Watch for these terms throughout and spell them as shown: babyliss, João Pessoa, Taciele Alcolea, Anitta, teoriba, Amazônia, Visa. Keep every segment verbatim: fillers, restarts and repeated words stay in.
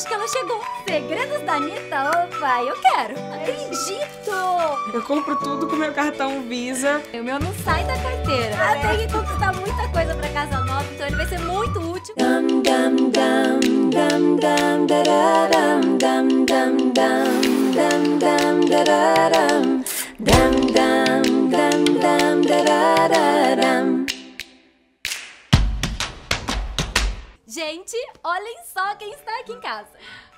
acho que ela chegou. Segredos da Anitta? Opa, eu quero. Acredito! Eu compro tudo com meu cartão Visa. O meu não sai da carteira. Ah, né? Tem que conquistar muita coisa pra casa nova, então ele vai ser muito útil. Dum, dum, dum, dum, dum, dum, dum, dum, dum, dum, dum, dum, dum, dum, dum, dum, dum. Gente, olhem só quem está aqui em casa.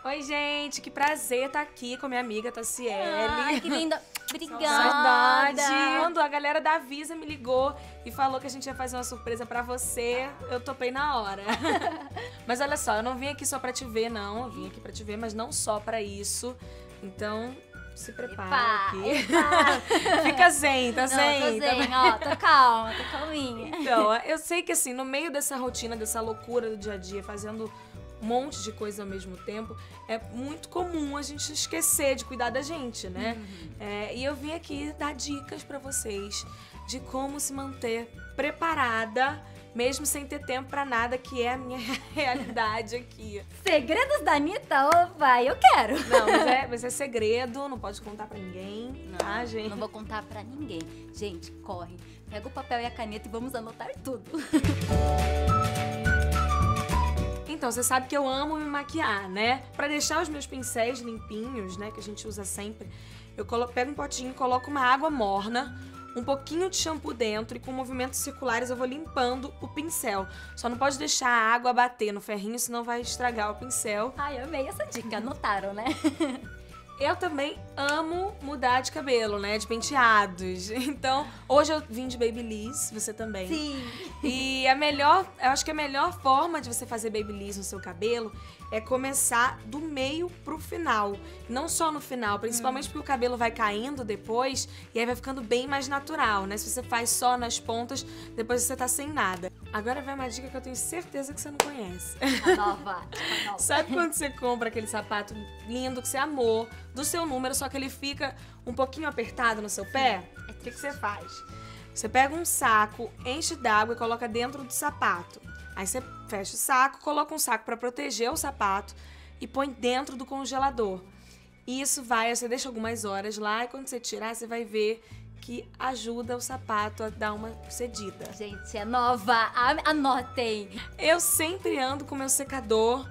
Oi, gente, que prazer estar aqui com a minha amiga Taciele. Ai, que linda. Obrigada. Saudade. Quando a galera da Visa me ligou e falou que a gente ia fazer uma surpresa pra você, eu topei na hora. Mas olha só, eu não vim aqui só pra te ver, não. Eu vim aqui pra te ver, mas não só pra isso. Então... se prepara, epa, aqui. Epa. Fica zen, tá? Não, zen? Tô zen, tá... ó, tô calma, tô calminha. Então, eu sei que assim, no meio dessa rotina, dessa loucura do dia a dia, fazendo um monte de coisa ao mesmo tempo, é muito comum a gente esquecer de cuidar da gente, né? Uhum. É, e eu vim aqui dar dicas pra vocês de como se manter preparada, mesmo sem ter tempo pra nada, que é a minha realidade aqui. Segredos da Anitta? Opa, eu quero! Não, mas é, mas é segredo, não pode contar pra ninguém, tá, ah, gente? Não vou contar pra ninguém. Gente, corre, pega o papel e a caneta e vamos anotar tudo. Então, você sabe que eu amo me maquiar, né? Pra deixar os meus pincéis limpinhos, né, que a gente usa sempre, eu coloco, pego um potinho e coloco uma água morna, um pouquinho de shampoo dentro e com movimentos circulares eu vou limpando o pincel. Só não pode deixar a água bater no ferrinho, senão vai estragar o pincel. Ai, eu amei essa dica. Notaram, né? Eu também amo mudar de cabelo, né? De penteados. Então, hoje eu vim de babyliss, você também. Sim. E a melhor, eu acho que a melhor forma de você fazer babyliss no seu cabelo é começar do meio pro final. Não só no final, principalmente hum. porque o cabelo vai caindo depois e aí vai ficando bem mais natural, né? Se você faz só nas pontas, depois você tá sem nada. Agora vai uma dica que eu tenho certeza que você não conhece. A nova, a nova. Sabe quando você compra aquele sapato lindo que você amou, do seu número, só que ele fica um pouquinho apertado no seu pé? O que, que você faz? Você pega um saco, enche d'água e coloca dentro do sapato. Aí você fecha o saco, coloca um saco para proteger o sapato e põe dentro do congelador. E isso vai, você deixa algumas horas lá e quando você tirar, você vai ver que ajuda o sapato a dar uma cedida. Gente, é nova! Anotem! Eu sempre ando com meu secador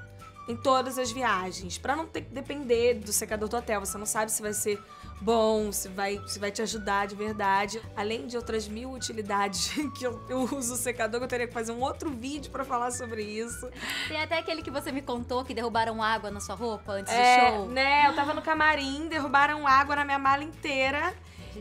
em todas as viagens, pra não ter que depender do secador do hotel. Você não sabe se vai ser bom, se vai, se vai te ajudar de verdade. Além de outras mil utilidades que eu, eu uso o secador, que eu teria que fazer um outro vídeo pra falar sobre isso. Tem até aquele que você me contou, que derrubaram água na sua roupa antes é, do show. Né, eu tava no camarim, derrubaram água na minha mala inteira.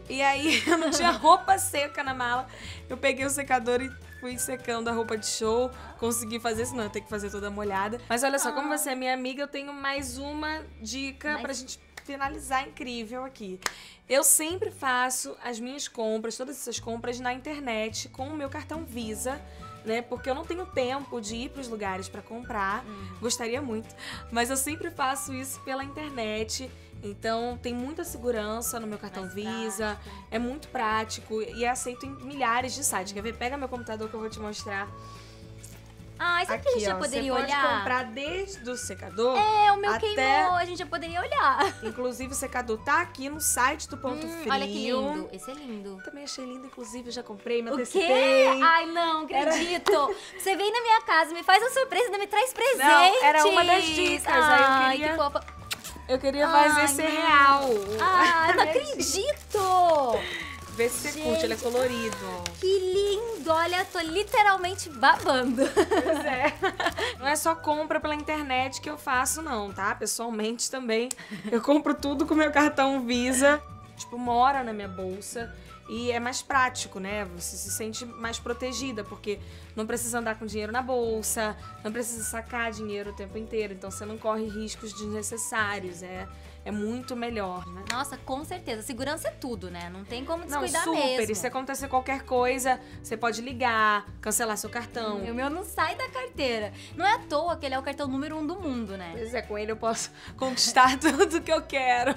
E aí eu não tinha roupa seca na mala. Eu peguei o secador e fui secando a roupa de show. Consegui fazer, senão eu tenho que fazer toda molhada. Mas olha só, como você é minha amiga, eu tenho mais uma dica mais... pra gente finalizar incrível aqui. Eu sempre faço as minhas compras, todas essas compras na internet com o meu cartão Visa, né? Porque eu não tenho tempo de ir para os lugares para comprar, hum. gostaria muito, mas eu sempre faço isso pela internet. Então tem muita segurança no meu cartão Mais Visa, prático. É muito prático e é aceito em milhares de sites. Quer ver? Pega meu computador que eu vou te mostrar. Ah, isso aqui a gente já poderia olhar. Você pode comprar desde o secador. É, o meu até... queimou, a gente já poderia olhar. Inclusive, o secador tá aqui no site do Ponto hum, Frio. Olha que lindo, esse é lindo. Eu também achei lindo, inclusive, eu já comprei, me antecipei. O quê? Ai, não, acredito. Era... Você vem na minha casa, me faz uma surpresa, ainda me traz presente. Não, era uma das dicas. Ai, aí eu queria... que fofa. Eu queria fazer ai, ser não. real. Ah, eu não acredito. Vê se você gente, curte, ele é colorido. Que lindo! Olha, tô literalmente babando. Pois é. Não é só compra pela internet que eu faço, não, tá? Pessoalmente também. Eu compro tudo com meu cartão Visa. Tipo, mora na minha bolsa. E é mais prático, né? Você se sente mais protegida, porque não precisa andar com dinheiro na bolsa, não precisa sacar dinheiro o tempo inteiro, então você não corre riscos desnecessários, é, é muito melhor, né? Nossa, com certeza. Segurança é tudo, né? Não tem como descuidar mesmo. Não, super. Mesmo. E se acontecer qualquer coisa, você pode ligar, cancelar seu cartão. Hum, o meu não sai da carteira. Não é à toa que ele é o cartão número um do mundo, né? Pois é, com ele eu posso conquistar tudo que eu quero.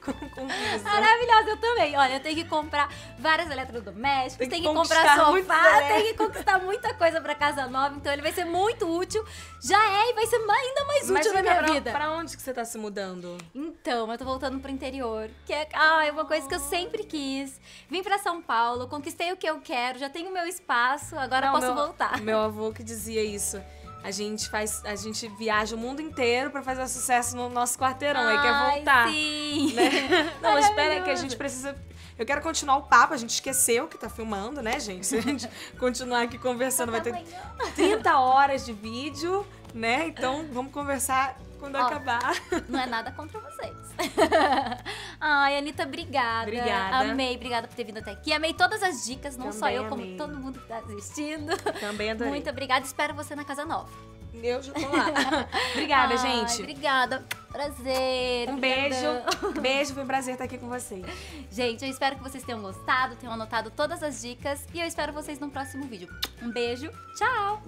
com, com isso. Maravilhosa, eu também. Olha, eu tenho que comprar vários eletrodomésticos, tem que, tem que comprar sofá, tem que conquistar muita coisa pra casa nova. Então ele vai ser muito útil. Já é e vai ser ainda mais útil. Mas na minha pra, vida. Pra onde que você tá se mudando? Então, eu tô voltando pro interior, que é, ah, é uma coisa que eu sempre quis. Vim pra São Paulo, conquistei o que eu quero, já tenho meu espaço, agora Não, posso meu, voltar. Meu avô que dizia isso. A gente, faz, a gente viaja o mundo inteiro pra fazer sucesso no nosso quarteirão. Ai, aí quer voltar. Sim. Né? Não, mas espera aí que a gente precisa... Eu quero continuar o papo, a gente esqueceu que tá filmando, né, gente? Se a gente continuar aqui conversando, vai ter trinta horas de vídeo, né? Então vamos conversar quando Ó, acabar. Não é nada contra vocês. Ai, Anitta, obrigada. Obrigada. Amei, obrigada por ter vindo até aqui. Amei todas as dicas, não Também só eu, amei. Como todo mundo que tá assistindo. Também adorei. Muito obrigada, espero você na casa nova. Eu já tô lá. Obrigada, Ai, gente. Obrigada. Prazer. Um beijo. Um beijo, foi um prazer estar aqui com vocês. Gente, eu espero que vocês tenham gostado, tenham anotado todas as dicas. E eu espero vocês no próximo vídeo. Um beijo. Tchau.